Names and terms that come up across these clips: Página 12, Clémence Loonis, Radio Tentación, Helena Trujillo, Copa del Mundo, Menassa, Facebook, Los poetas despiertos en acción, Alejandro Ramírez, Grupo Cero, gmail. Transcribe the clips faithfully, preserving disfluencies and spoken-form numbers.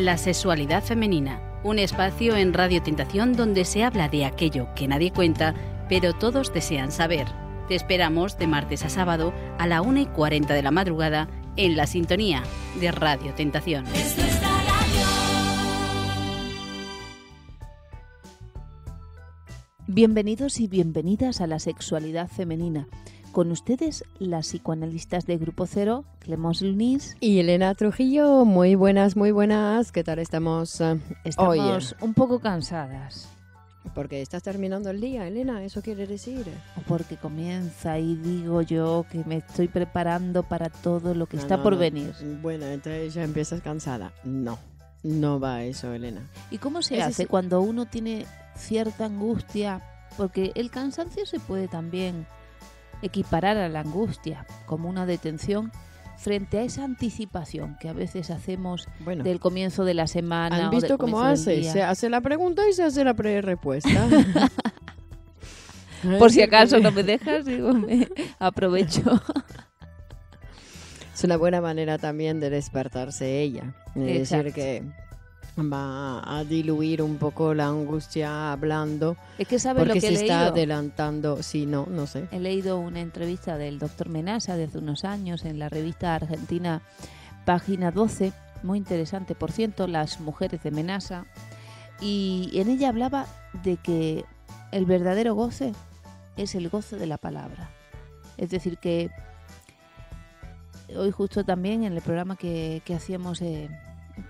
La sexualidad femenina, un espacio en Radio Tentación donde se habla de aquello que nadie cuenta, pero todos desean saber. Te esperamos de martes a sábado a la una y cuarenta de la madrugada en la sintonía de Radio Tentación. Bienvenidos y bienvenidas a la sexualidad femenina. Con ustedes, las psicoanalistas de Grupo Cero, Clémence Loonis y Helena Trujillo. Muy buenas, muy buenas. ¿Qué tal estamos uh, Estamos hoy, eh? un poco cansadas. Porque estás terminando el día, Helena, ¿eso quiere decir? O porque comienza y digo yo que me estoy preparando para todo lo que no, está no, por no. venir. Bueno, entonces ya empiezas cansada. No, no va eso, Helena. ¿Y cómo se es hace ese... cuando uno tiene cierta angustia? Porque el cansancio se puede también equiparar a la angustia como una detención frente a esa anticipación que a veces hacemos bueno, del comienzo de la semana. ¿Han visto o del cómo hace? Se hace la pregunta y se hace la pre-respuesta. Por si acaso no me dejas, digo, me aprovecho. Es una buena manera también de despertarse ella. Es Exacto. decir que... va a diluir un poco la angustia hablando. Es que sabe lo que se he está leído? adelantando. Sí, no, no sé. He leído una entrevista del doctor Menassa de hace unos años en la revista argentina Página doce, muy interesante, por cierto, Las mujeres de Menassa, y en ella hablaba de que el verdadero goce es el goce de la palabra. Es decir, que hoy justo también en el programa que, que hacíamos... Eh,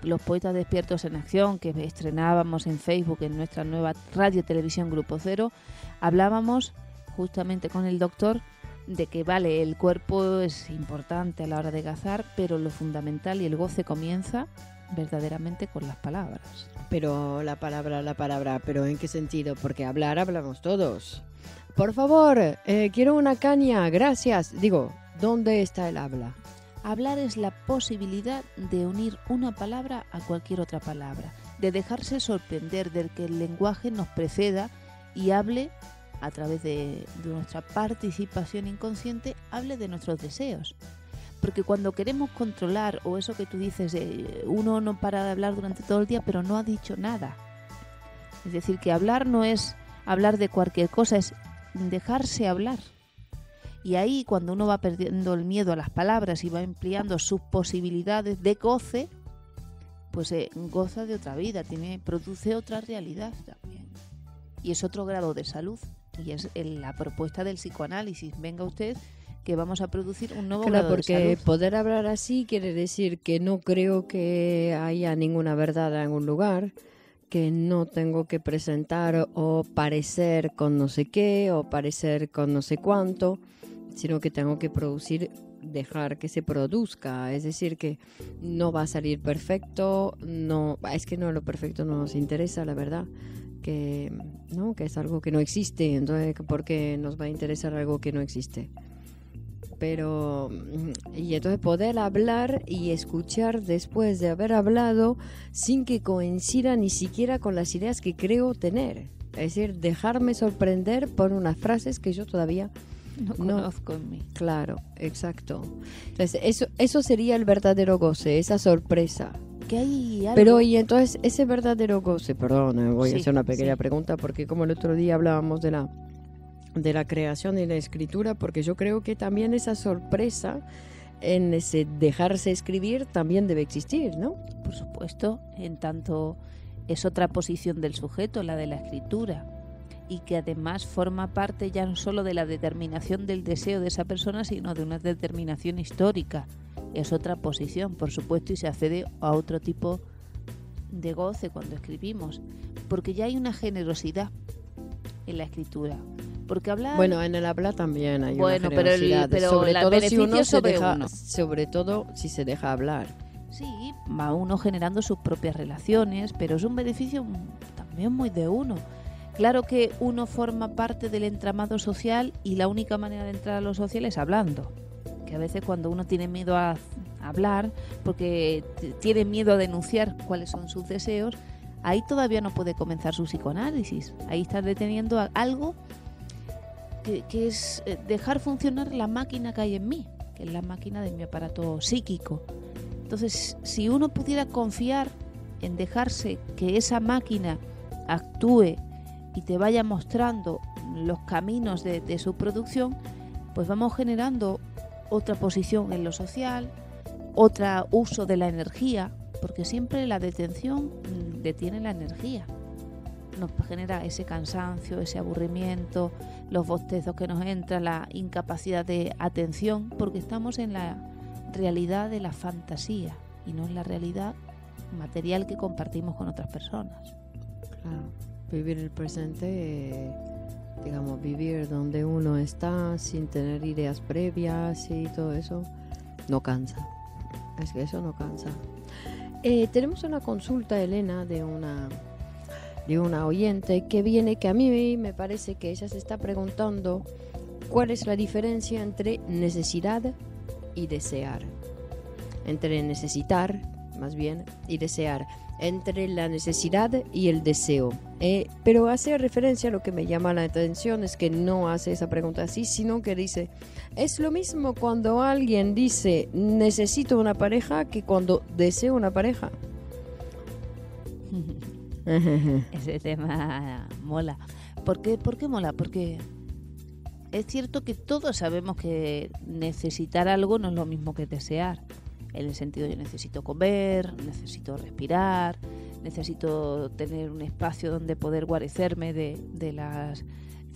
Los poetas despiertos en acción, que estrenábamos en Facebook en nuestra nueva radio televisión Grupo Cero, hablábamos justamente con el doctor de que vale, el cuerpo es importante a la hora de gozar, pero lo fundamental y el goce comienza verdaderamente con las palabras. Pero la palabra, la palabra, ¿pero en qué sentido? Porque hablar hablamos todos. Por favor, eh, quiero una caña, gracias. Digo, ¿dónde está el habla? Hablar es la posibilidad de unir una palabra a cualquier otra palabra, de dejarse sorprender, de que el lenguaje nos preceda y hable, a través de, de nuestra participación inconsciente, hable de nuestros deseos. Porque cuando queremos controlar, o eso que tú dices, eh, uno no para de hablar durante todo el día, pero no ha dicho nada. Es decir, que hablar no es hablar de cualquier cosa, es dejarse hablar. Y ahí, cuando uno va perdiendo el miedo a las palabras y va ampliando sus posibilidades de goce, pues eh, goza de otra vida, tiene, produce otra realidad también. Y es otro grado de salud. Y es el, la propuesta del psicoanálisis. Venga usted, que vamos a producir un nuevo claro, grado de salud. Claro, porque poder hablar así quiere decir que no creo que haya ninguna verdad en algún lugar, que no tengo que presentar o parecer con no sé qué o parecer con no sé cuánto, sino que tengo que producir, dejar que se produzca. Es decir, que no va a salir perfecto, no, es que no, lo perfecto no nos interesa, la verdad, que, ¿no? que es algo que no existe, entonces ¿por qué nos va a interesar algo que no existe? Pero, y entonces poder hablar y escuchar después de haber hablado sin que coincida ni siquiera con las ideas que creo tener. Es decir, dejarme sorprender por unas frases que yo todavía... no conozco en mí. Claro, exacto. Entonces, eso, eso sería el verdadero goce, esa sorpresa. Que hay algo... Pero, y entonces, ese verdadero goce... Perdón, voy sí, a hacer una pequeña sí. pregunta, porque como el otro día hablábamos de la... de la creación y la escritura, porque yo creo que también esa sorpresa en ese dejarse escribir también debe existir, ¿no? Por supuesto, en tanto es otra posición del sujeto, la de la escritura, y que además forma parte ya no solo de la determinación del deseo de esa persona, sino de una determinación histórica. Es otra posición, por supuesto, y se accede a otro tipo de goce cuando escribimos, porque ya hay una generosidad en la escritura. Porque hablar... Bueno, en el habla también hay bueno, una generosidad, pero el, pero sobre todo beneficio si uno se sobre deja, uno. sobre todo si se deja hablar. Sí, va uno generando sus propias relaciones, pero es un beneficio también muy de uno. Claro que uno forma parte del entramado social y la única manera de entrar a lo social es hablando. Que a veces cuando uno tiene miedo a hablar, porque tiene miedo a denunciar cuáles son sus deseos, ahí todavía no puede comenzar su psicoanálisis. Ahí está deteniendo a algo... Que, que es dejar funcionar la máquina que hay en mí, que es la máquina de mi aparato psíquico. Entonces, si uno pudiera confiar en dejarse que esa máquina actúe y te vaya mostrando los caminos de, de su producción, pues vamos generando otra posición en lo social, otro uso de la energía, porque siempre la detención detiene la energía. Nos genera ese cansancio, ese aburrimiento, los bostezos que nos entran, la incapacidad de atención, porque estamos en la realidad de la fantasía y no en la realidad material que compartimos con otras personas. Claro, vivir el presente, digamos, vivir donde uno está sin tener ideas previas y todo eso, no cansa. Es que eso no cansa. Eh, tenemos una consulta, Helena, de una... de una oyente que viene, que a mí me parece que ella se está preguntando cuál es la diferencia entre necesidad y desear, entre necesitar más bien y desear, entre la necesidad y el deseo, eh, pero hace referencia, a lo que me llama la atención es que no hace esa pregunta así, sino que dice, es lo mismo cuando alguien dice necesito una pareja que cuando deseo una pareja. Ese tema mola. ¿Por qué, ¿Por qué mola? Porque es cierto que todos sabemos que necesitar algo no es lo mismo que desear. En el sentido, yo necesito comer, necesito respirar, necesito tener un espacio donde poder guarecerme de, de las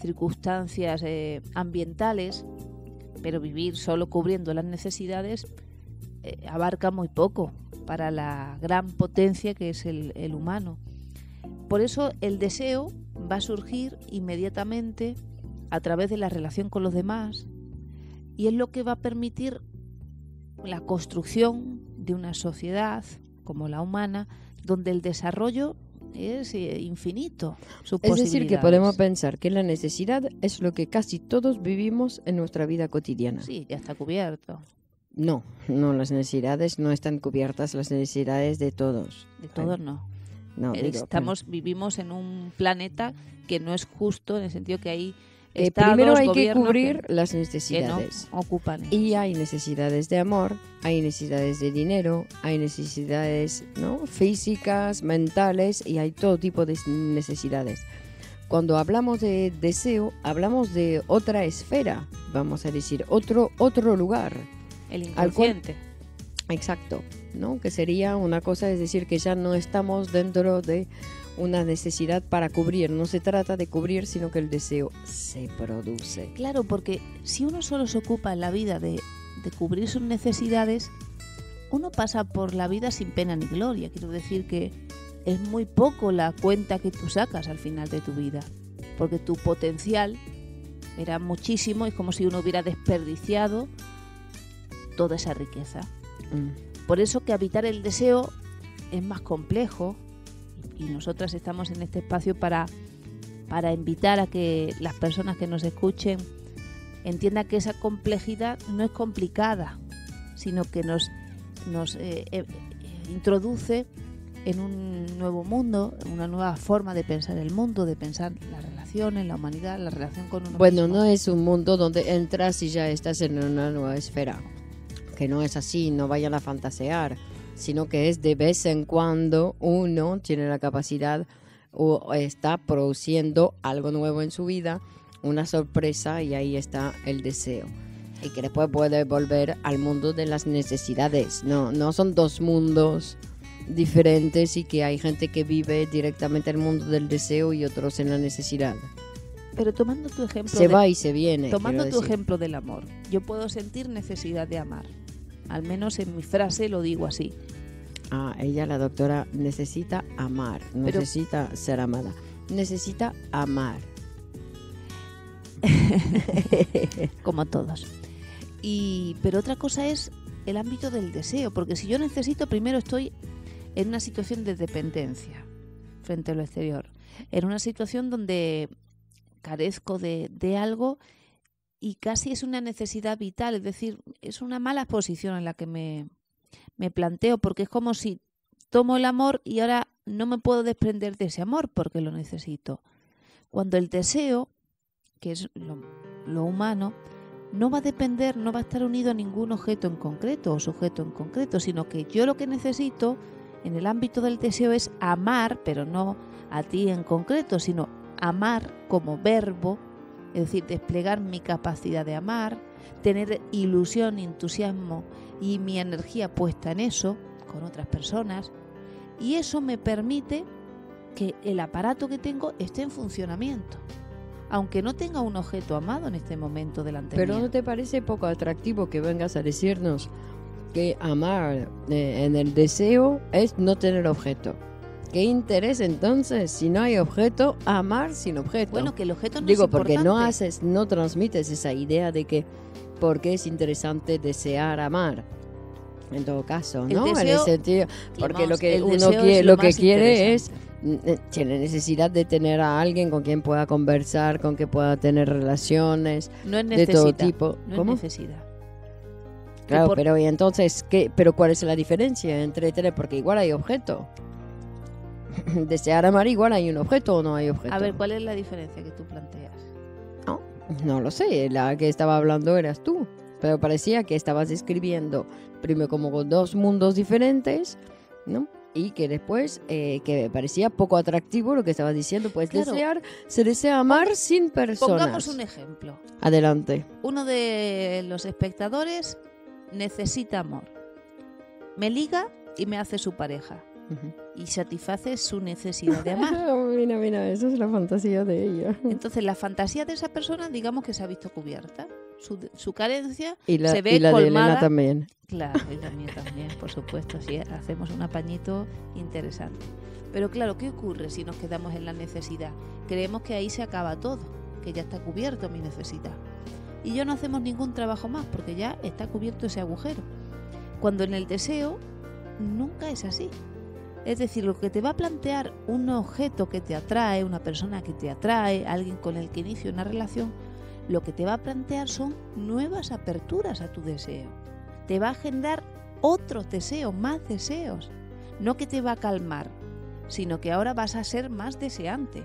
circunstancias eh, ambientales, pero vivir solo cubriendo las necesidades eh, abarca muy poco para la gran potencia que es el, el humano. Por eso el deseo va a surgir inmediatamente a través de la relación con los demás y es lo que va a permitir la construcción de una sociedad como la humana donde el desarrollo es infinito. Sus es decir, que podemos pensar que la necesidad es lo que casi todos vivimos en nuestra vida cotidiana. Sí, ya está cubierto. No, no, las necesidades no están cubiertas, las necesidades de todos. De todos no. No, Estamos digo, pero... vivimos en un planeta que no es justo en el sentido que hay eh, estados, primero hay que cubrir que, las necesidades que no ocupan ellos. Y hay necesidades de amor, hay necesidades de dinero, hay necesidades, ¿no?, físicas, mentales y hay todo tipo de necesidades. Cuando hablamos de deseo hablamos de otra esfera, vamos a decir otro otro lugar, el inconsciente. Exacto, ¿no? Que sería una cosa, es decir, que ya no estamos dentro de una necesidad para cubrir. No se trata de cubrir, sino que el deseo se produce. Claro, porque si uno solo se ocupa en la vida de, de cubrir sus necesidades, uno pasa por la vida sin pena ni gloria. Quiero decir que es muy poco la cuenta que tú sacas al final de tu vida, porque tu potencial era muchísimo y es como si uno hubiera desperdiciado toda esa riqueza. Por eso que habitar el deseo es más complejo y nosotras estamos en este espacio para, para invitar a que las personas que nos escuchen entiendan que esa complejidad no es complicada, sino que nos, nos eh, eh, introduce en un nuevo mundo, una nueva forma de pensar el mundo, de pensar las relaciones, la humanidad, la relación con uno Bueno, mismo. No es un mundo donde entras y ya estás en una nueva esfera. Que no es así, no vayan a fantasear, sino que es de vez en cuando uno tiene la capacidad o está produciendo algo nuevo en su vida, una sorpresa, y ahí está el deseo. Y que después puede volver al mundo de las necesidades. No, no son dos mundos diferentes y que hay gente que vive directamente el mundo del deseo y otros en la necesidad. Pero tomando tu ejemplo... Se de, va y se viene. Tomando tu ejemplo del amor, yo puedo sentir necesidad de amar. Al menos en mi frase lo digo así. Ah, ella, la doctora, necesita amar. Pero, necesita ser amada. Necesita amar. Como todos. Y, pero otra cosa es el ámbito del deseo. Porque si yo necesito, primero estoy en una situación de dependencia frente a lo exterior. En una situación donde... carezco de, de algo y casi es una necesidad vital, es decir, es una mala posición en la que me, me planteo, porque es como si tomo el amor y ahora no me puedo desprender de ese amor porque lo necesito. Cuando el deseo, que es lo, lo humano, no va a depender, no va a estar unido a ningún objeto en concreto o sujeto en concreto, sino que yo lo que necesito en el ámbito del deseo es amar, pero no a ti en concreto, sino amar como verbo, es decir, desplegar mi capacidad de amar, tener ilusión, entusiasmo y mi energía puesta en eso, con otras personas, y eso me permite que el aparato que tengo esté en funcionamiento, aunque no tenga un objeto amado en este momento delante de mí. Pero ¿no te parece poco atractivo que vengas a decirnos que amar eh, en el deseo es no tener objeto? ¿Qué interés entonces, si no hay objeto, amar sin objeto? Bueno, que el objeto no Digo, es importante. Digo, porque no haces, no transmites esa idea de que porque es interesante desear amar. En todo caso, el ¿no? Deseo, en el sentido, porque lo que uno quiere, lo, lo que quiere es tiene necesidad de tener a alguien con quien pueda conversar, con que pueda tener relaciones no es de todo tipo. No ¿Cómo? Es necesidad. Claro, por... pero y entonces qué, pero ¿cuál es la diferencia entre tener? Porque igual hay objeto. Desear amar igual hay un objeto o no hay objeto. A ver, ¿cuál es la diferencia que tú planteas? No, no lo sé. La que estaba hablando eras tú, pero parecía que estabas escribiendo primero como con dos mundos diferentes, ¿no? Y que después, eh, que parecía poco atractivo lo que estabas diciendo, pues claro. desear, se desea amar Ponga, sin personas. Pongamos un ejemplo. Adelante. Uno de los espectadores necesita amor. Me liga y me hace su pareja. Uh-huh. Y satisface su necesidad de amar. Mira, mira, esa es la fantasía de ella. Entonces, la fantasía de esa persona, digamos que se ha visto cubierta. Su, su carencia y la, se ve y la colmada. De Helena también. Claro, y la mía también, por supuesto. Sí, hacemos un apañito interesante. Pero claro, ¿qué ocurre si nos quedamos en la necesidad? Creemos que ahí se acaba todo, que ya está cubierto mi necesidad. Y yo no hacemos ningún trabajo más, porque ya está cubierto ese agujero. Cuando en el deseo, nunca es así. Es decir, lo que te va a plantear un objeto que te atrae, una persona que te atrae, alguien con el que inicia una relación, lo que te va a plantear son nuevas aperturas a tu deseo. Te va a generar otros deseos, más deseos. No que te va a calmar, sino que ahora vas a ser más deseante,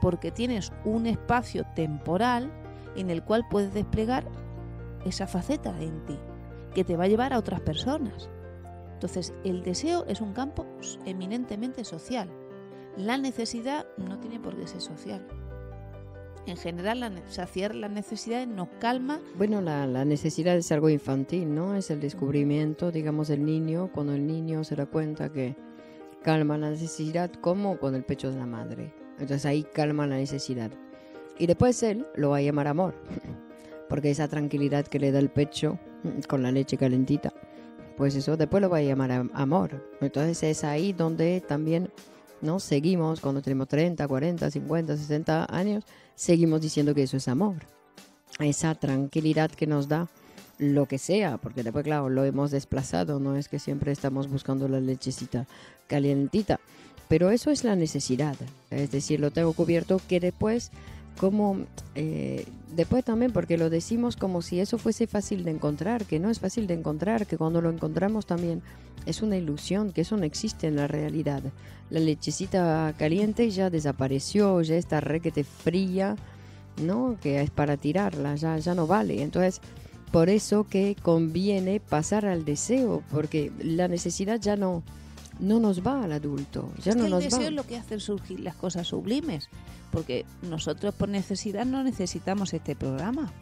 porque tienes un espacio temporal en el cual puedes desplegar esa faceta en ti, que te va a llevar a otras personas. Entonces, el deseo es un campo eminentemente social. La necesidad no tiene por qué ser social. En general, la saciar las necesidades nos calma. Bueno, la, la necesidad es algo infantil, ¿no? Es el descubrimiento, digamos, del niño, cuando el niño se da cuenta que calma la necesidad, como con el pecho de la madre. Entonces ahí calma la necesidad. Y después él lo va a llamar amor, porque esa tranquilidad que le da el pecho con la leche calentita, pues eso después lo va a llamar amor. Entonces es ahí donde también... ¿no? Seguimos, cuando tenemos treinta, cuarenta, cincuenta, sesenta años, seguimos diciendo que eso es amor. Esa tranquilidad que nos da lo que sea, porque después, claro, lo hemos desplazado, no es que siempre estamos buscando la lechecita calientita, pero eso es la necesidad, es decir, lo tengo cubierto, que después, como, eh, después también, porque lo decimos como si eso fuese fácil de encontrar, que no es fácil de encontrar, que cuando lo encontramos también es una ilusión, que eso no existe en la realidad. La lechecita caliente ya desapareció, ya está requete fría, ¿no? Que es para tirarla, ya, ya no vale. Entonces, por eso que conviene pasar al deseo, porque la necesidad ya no, no nos va al adulto. Ya es no que el nos deseo va. Es lo que hace surgir las cosas sublimes, porque nosotros por necesidad no necesitamos este programa.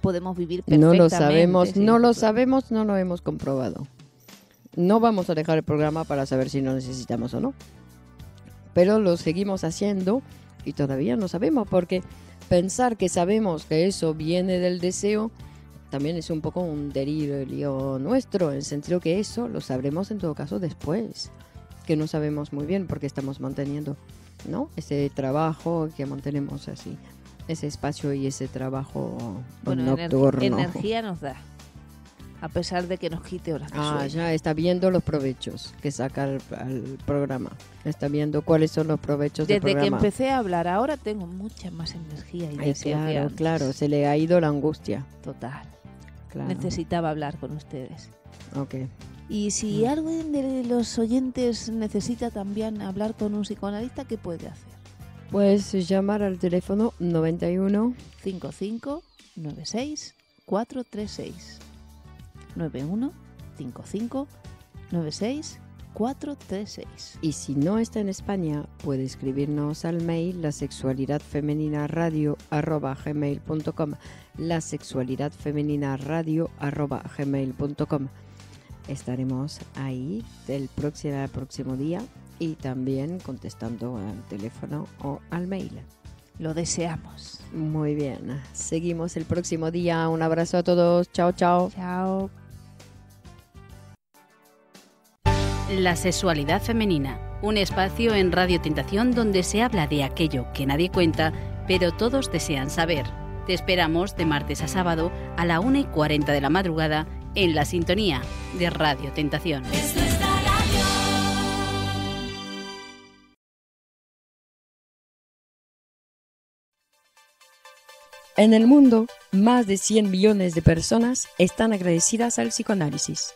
Podemos vivir perfectamente. No lo sabemos, no lo sabemos, no lo hemos comprobado. No vamos a dejar el programa para saber si lo necesitamos o no. Pero lo seguimos haciendo y todavía no sabemos, porque pensar que sabemos que eso viene del deseo también es un poco un delirio nuestro, en el sentido que eso lo sabremos en todo caso después, que no sabemos muy bien porque estamos manteniendo, ¿no? Ese trabajo que mantenemos así, ese espacio y ese trabajo bueno, nocturno. Energ- energía nos da. A pesar de que nos quite horas de sueño. Ah, ya está viendo los provechos que saca el, el programa. Está viendo cuáles son los provechos del programa. Desde que empecé a hablar ahora tengo mucha más energía y deseo. Claro, claro, se le ha ido la angustia. Total. Claro. Necesitaba hablar con ustedes. Ok. Y si mm. alguien de los oyentes necesita también hablar con un psicoanalista, ¿qué puede hacer? Pues llamar al teléfono noventa y uno cincuenta y cinco noventa y seis cuatrocientos treinta y seis. noventa y uno cincuenta y cinco noventa y seis cuatro tres seis. Y si no está en España, puede escribirnos al mail la sexualidad femenina radio arroba gmail punto com, la sexualidad femenina radio arroba gmail punto com. Estaremos ahí el próximo, el próximo día y también contestando al teléfono o al mail. Lo deseamos. Muy bien. Seguimos el próximo día. Un abrazo a todos. Chao, chao. Chao. La sexualidad femenina, un espacio en Radio Tentación donde se habla de aquello que nadie cuenta, pero todos desean saber. Te esperamos de martes a sábado a la una y cuarenta de la madrugada en la sintonía de Radio Tentación. En el mundo, más de cien millones de personas están agradecidas al psicoanálisis.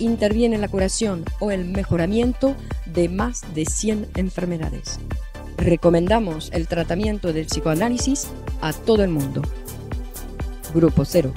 Interviene en la curación o el mejoramiento de más de cien enfermedades. Recomendamos el tratamiento del psicoanálisis a todo el mundo. Grupo Cero.